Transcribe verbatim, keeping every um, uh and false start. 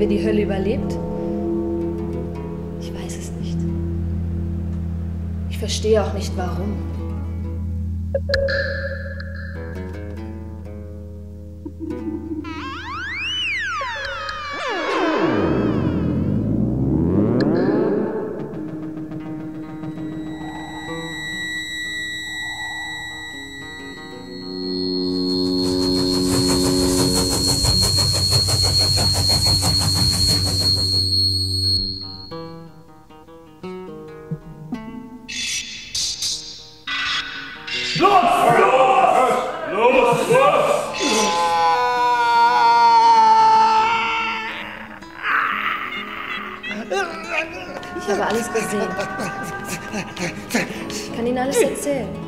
Haben wir die Hölle überlebt? Ich weiß es nicht. Ich verstehe auch nicht, warum. Los! Los! Los! Los! Los! Ich habe alles gesehen. Ich kann Ihnen alles erzählen.